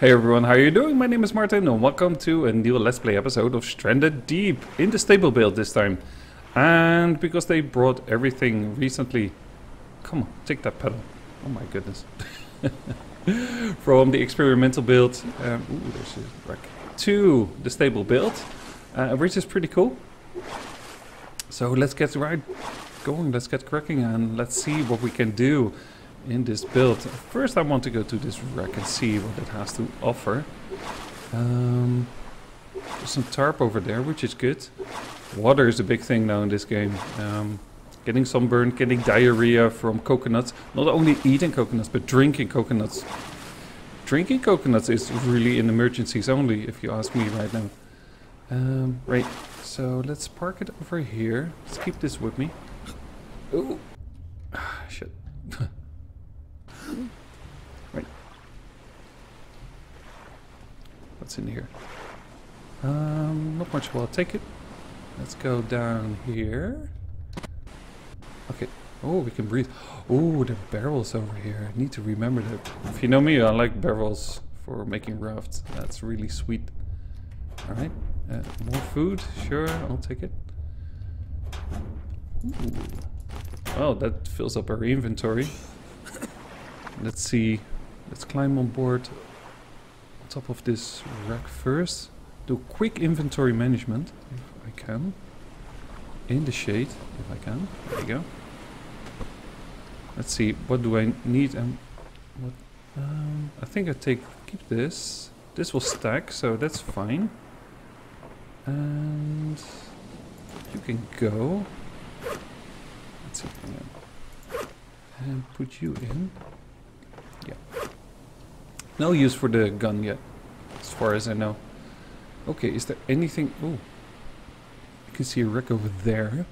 Hey everyone, how are you doing? My name is Martin and welcome to a new Let's Play episode of Stranded Deep in the stable build this time. And because they brought everything recently... Come on, take that pedal. Oh my goodness. From the experimental build there's a wreck, to the stable build, which is pretty cool. So let's get right going, let's get cracking and let's see what we can do in this build. First I want to go to this wreck and see what it has to offer. There's some tarp over there, which is good. Water is a big thing now in this game. Getting sunburned, getting diarrhea from coconuts. Not only eating coconuts, but drinking coconuts. Drinking coconuts is really in emergencies only, if you ask me right now. Right, so let's park it over here. Let's keep this with me. Oh, shit. Right. What's in here? Not much, well, I'll take it. Let's go down here. Okay. Oh, we can breathe. Oh, there are barrels over here. I need to remember that. If you know me, I like barrels for making rafts. That's really sweet. Alright. More food. Sure, I'll take it. Ooh. Oh, that fills up our inventory. Let's see. Let's climb on board on top of this rack first. Do quick inventory management if I can. In the shade if I can. There you go. Let's see, what do I need and what... I think I keep this. This will stack, so that's fine. And you can go. Let's see. Yeah. And put you in. Yeah. No use for the gun yet, as far as I know. Okay, is there anything... Ooh. You can see a wreck over there.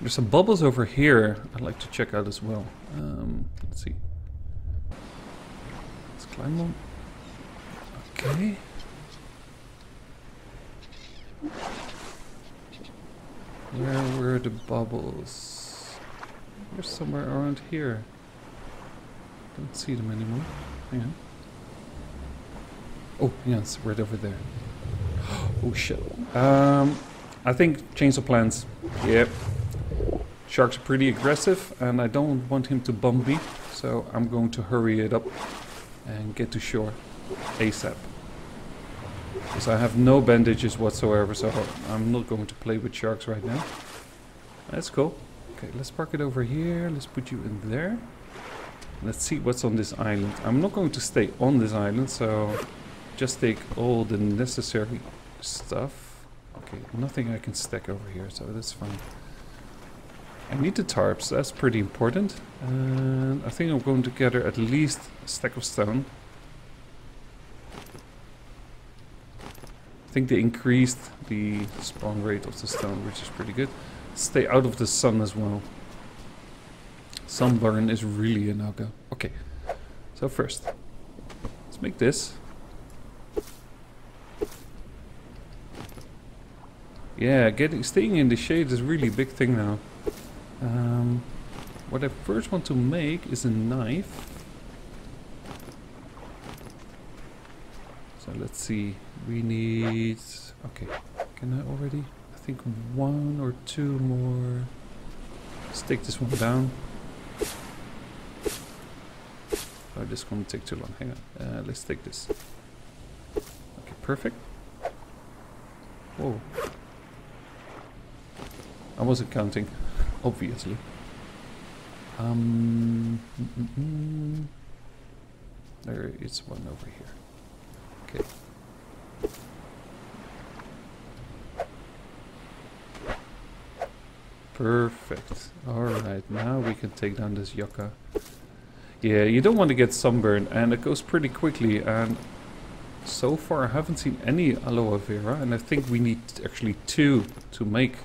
There's some bubbles over here I'd like to check out as well. Let's see. Let's climb on. Okay. Where were the bubbles? They're somewhere around here. Don't see them anymore. Hang on. Oh, yeah, it's right over there. Oh shit. I think chainsaw plants. Yep. Sharks are pretty aggressive and I don't want him to bump me, so I'm going to hurry it up and get to shore ASAP. Because I have no bandages whatsoever, so I'm not going to play with sharks right now. That's cool. Okay, let's park it over here. Let's put you in there. Let's see what's on this island. I'm not going to stay on this island, so just take all the necessary stuff. Okay, nothing I can stack over here, so that's fine. I need the tarps, that's pretty important. And I think I'm going to gather at least a stack of stone. I think they increased the spawn rate of the stone, which is pretty good. Stay out of the sun as well. Sunburn is really a no-go. Okay, so first, let's make this. Yeah, staying in the shade is really a big thing now. What I first want to make is a knife. So let's see, we need... Okay, can I already? I think one or two more. Let's take this one down. Oh, this is going to take too long, hang on. Let's take this. Okay, perfect. Whoa. I wasn't counting. Obviously. There is one over here. Okay. Perfect. Alright, now we can take down this yucca. Yeah, you don't want to get sunburned, and it goes pretty quickly. And so far I haven't seen any aloe vera, and I think we need actually two to make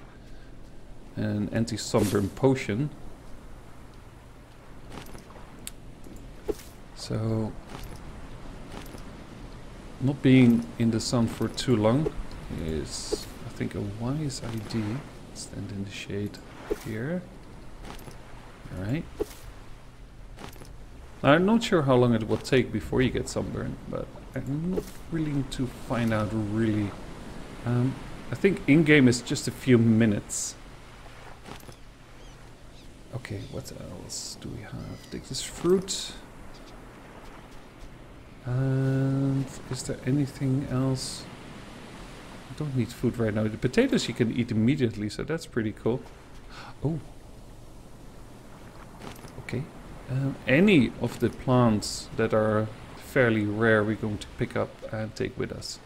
an anti-sunburn potion. So not being in the sun for too long is, I think, a wise idea. Stand in the shade here. Alright. I'm not sure how long it will take before you get sunburned, but I'm not willing to find out really. I think in-game is just a few minutes. Okay, what else do we have? Take this fruit. And is there anything else? I don't need food right now. The potatoes you can eat immediately, so that's pretty cool. Oh. Okay. Any of the plants that are fairly rare we're going to pick up and take with us.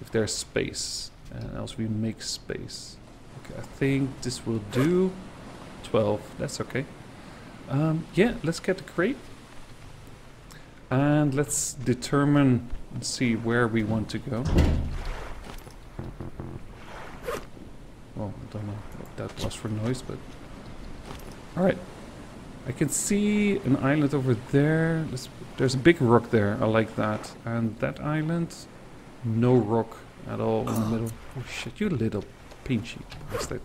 If there's space. And else we make space. Okay, I think this will do. 12, that's okay. Yeah, let's get the crate. And let's determine and see where we want to go. Well, I don't know what that was for noise, but... Alright. I can see an island over there. There's a big rock there, I like that. And that island, no rock at all in the middle. Oh shit, you little pinchy bastard.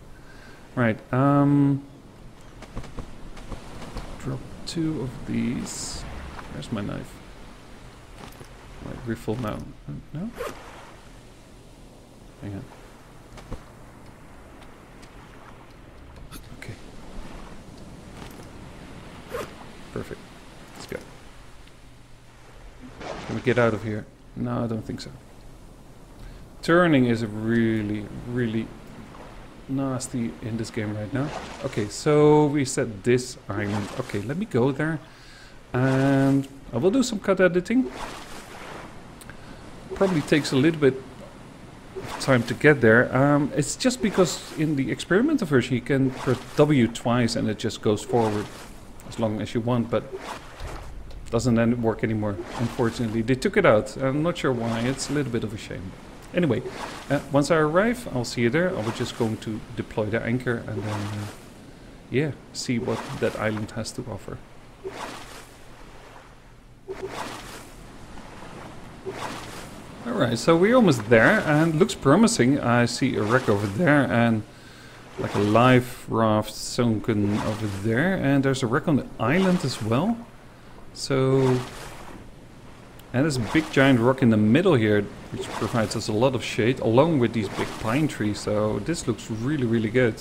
Right, drop 2 of these. Where's my knife? Like refill now. No? Hang on. Okay. Perfect. Let's go. Can we get out of here? No, I don't think so. Turning is really, really nasty in this game right now. Okay, so we set this island. Okay, let me go there. And I will do some cut editing. Probably takes a little bit of time to get there. It's just because in the experimental version you can press W twice and it just goes forward as long as you want, but doesn't then work anymore. Unfortunately, they took it out. I'm not sure why. It's a little bit of a shame. Anyway, once I arrive, I'll see you there. I was just going to deploy the anchor and then, yeah, see what that island has to offer. Alright, so we're almost there and looks promising. I see a wreck over there and like a live raft sunken over there, and there's a wreck on the island as well. So, and there's a big giant rock in the middle here which provides us a lot of shade along with these big pine trees, so this looks really, really good.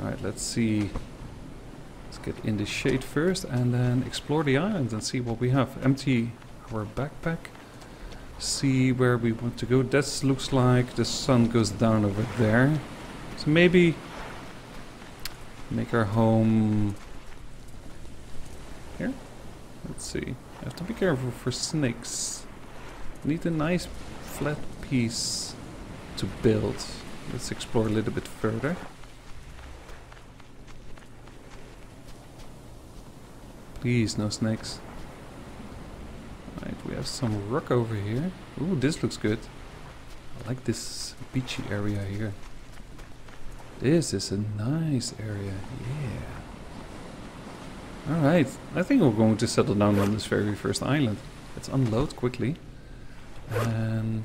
Alright, let's see. Let's get in the shade first and then explore the island and see what we have. Empty our backpack. See where we want to go. This looks like the sun goes down over there. So maybe make our home here. Let's see. I have to be careful for snakes. Need a nice flat piece to build. Let's explore a little bit further. Please, no snakes. Right, we have some rock over here. Ooh, this looks good. I like this beachy area here. This is a nice area, yeah. Alright, I think we're going to settle down on this very first island. Let's unload quickly. And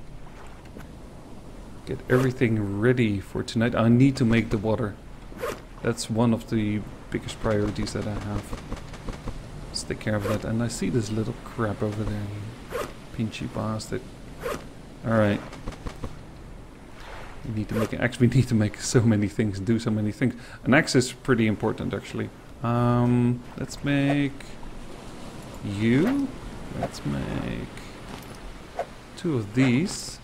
get everything ready for tonight. I need to make the water. That's one of the biggest priorities that I have. Let's take care of that. And I see this little crap over there, you pinchy bastard. Alright. We need to make an axe. We need to make so many things, do so many things. An axe is pretty important actually. Let's make you. Let's make 2 of these.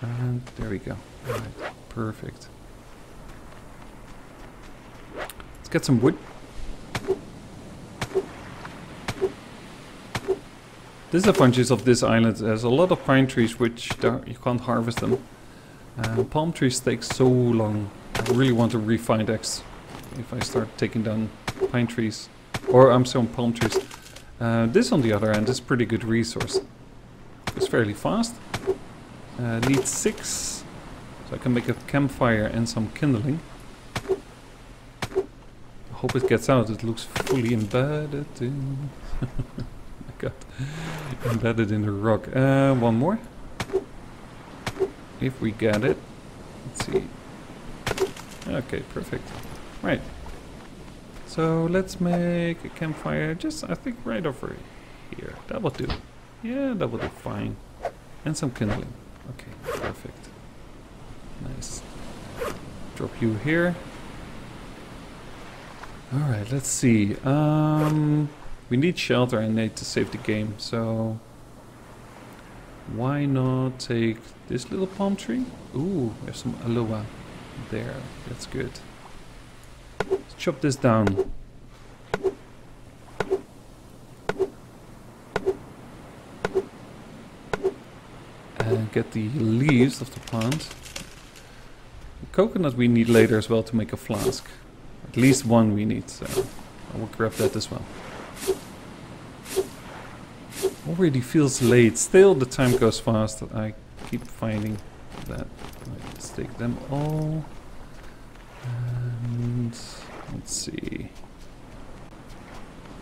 And there we go. Alright, perfect. Let's get some wood. Disadvantages of this island, there's a lot of pine trees which you can't harvest them. Palm trees take so long. I really want to refine axe if I start taking down pine trees. Or I'm sorry, palm trees. This on the other hand is a pretty good resource. It's fairly fast. Needs 6. So I can make a campfire and some kindling. I hope it gets out, it looks fully embedded in... God. Embedded in the rock. One more. If we get it. Let's see. Okay, perfect. Right. So let's make a campfire just, I think, right over here. That will do. Yeah, that will do fine. And some kindling. Okay, perfect. Nice. Drop you here. Alright, let's see. We need shelter and need to save the game, so why not take this little palm tree? Ooh, there's some aloha there. That's good. Let's chop this down. And get the leaves of the plant. The coconut we need later as well to make a flask. At least one we need, so I will grab that as well. Already feels late. Still, the time goes fast. I keep finding that. Let's take them all. And let's see.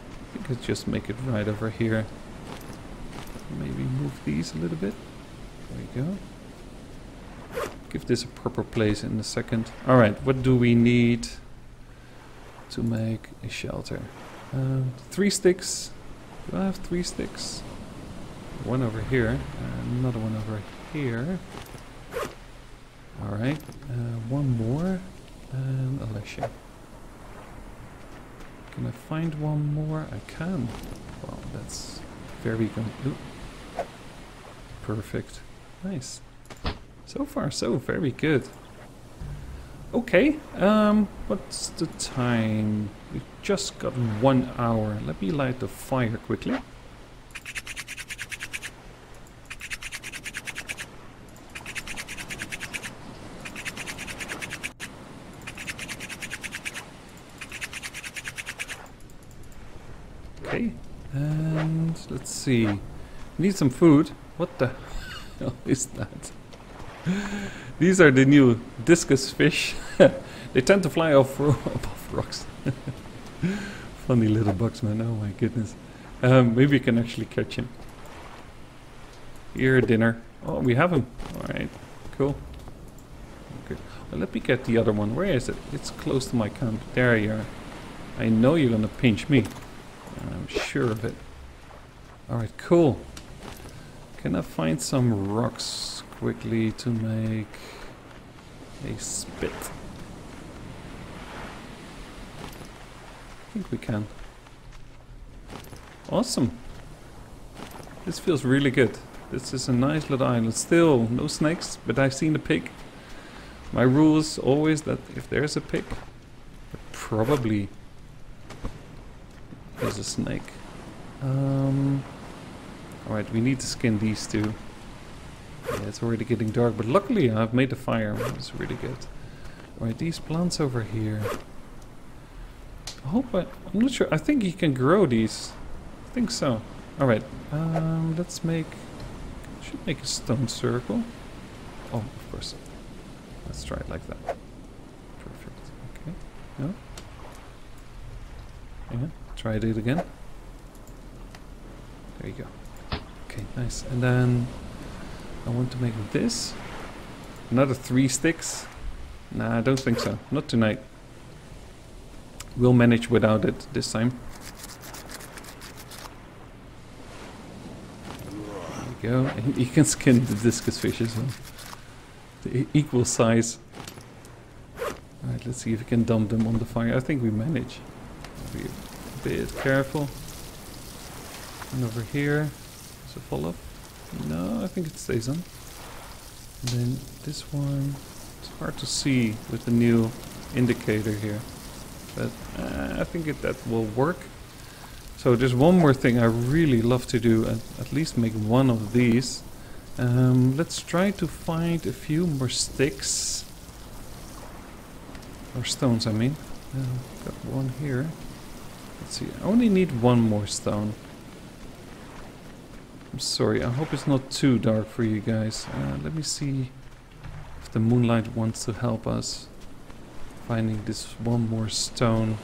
I think I'll just make it right over here. Maybe move these a little bit. There we go. Give this a proper place in a second. Alright, what do we need to make a shelter? 3 sticks. Do I have 3 sticks? One over here, another one over here. Alright, one more, and Alessia. Can I find one more? I can. Well, that's very good. Ooh. Perfect. Nice. So far, so very good. Okay, what's the time? We just got 1 hour. Let me light the fire quickly. Okay, and let's see. Need some food. What the hell is that? These are the new discus fish. They tend to fly off above rocks. Funny little bugs, man. Oh my goodness. Maybe we can actually catch him. Here, dinner. Oh, we have him. Alright, cool. Okay. Well, let me get the other one. Where is it? It's close to my camp. There you are. I know you're gonna pinch me. I'm sure of it. Alright, cool. Can I find some rocks quickly to make a spit? I think we can. Awesome. This feels really good. This is a nice little island. Still no snakes, but I've seen a pig. My rule is always that if there's a pig, probably there's a snake. Alright, we need to skin these two. Yeah, it's already getting dark, but luckily I've made a fire. It's really good. Alright, these plants over here. I hope I'm not sure. I think you can grow these. I think so. Alright, let's make... should make a stone circle. Oh, of course. Let's try it like that. Perfect. Okay. No? Yeah, try it again. There you go. Okay, nice. And then... I want to make this. Another 3 sticks. Nah, I don't think so. Not tonight. We'll manage without it this time. There you go. And you can skin the discus fish as well. The equal size. Alright, let's see if we can dump them on the fire. I think we manage. Be a bit careful. And over here. So follow up. No, I think it stays on. And then this one, it's hard to see with the new indicator here, but I think that will work. So there's one more thing I really love to do, at least make one of these. Let's try to find a few more sticks. Or stones, I mean. Got one here. Let's see, I only need one more stone. I'm sorry, I hope it's not too dark for you guys. Let me see if the moonlight wants to help us finding this one more stone.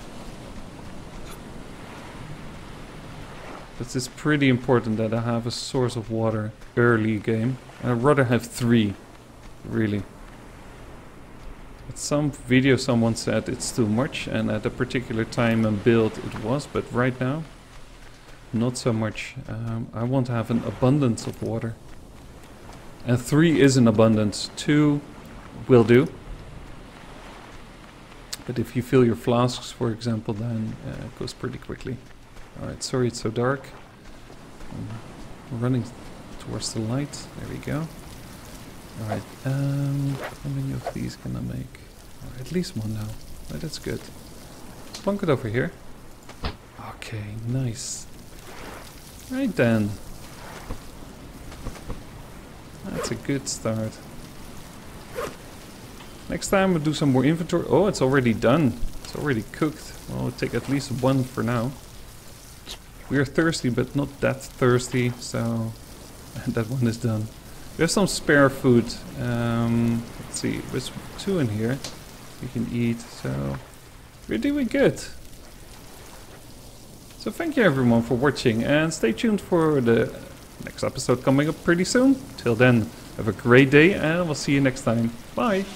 But it's pretty important that I have a source of water early game. I'd rather have 3, really. At some video someone said it's too much, and at a particular time and build it was, but right now not so much. I want to have an abundance of water, and 3 is an abundance, 2 will do. But if you fill your flasks, for example, then it goes pretty quickly. Alright, sorry it's so dark. I'm running towards the light. There we go. Alright, how many of these can I make? Right, at least one now. Right, that's good. Plonk it over here. Okay, nice. Right then. That's a good start. Next time we'll do some more inventory. Oh, it's already done. It's already cooked. Well, we'll take at least one for now. We are thirsty, but not that thirsty, so that one is done. There's some spare food. Let's see, there's 2 in here we can eat, so we're doing good. So thank you everyone for watching, and stay tuned for the next episode coming up pretty soon. Till then, have a great day, and we'll see you next time. Bye!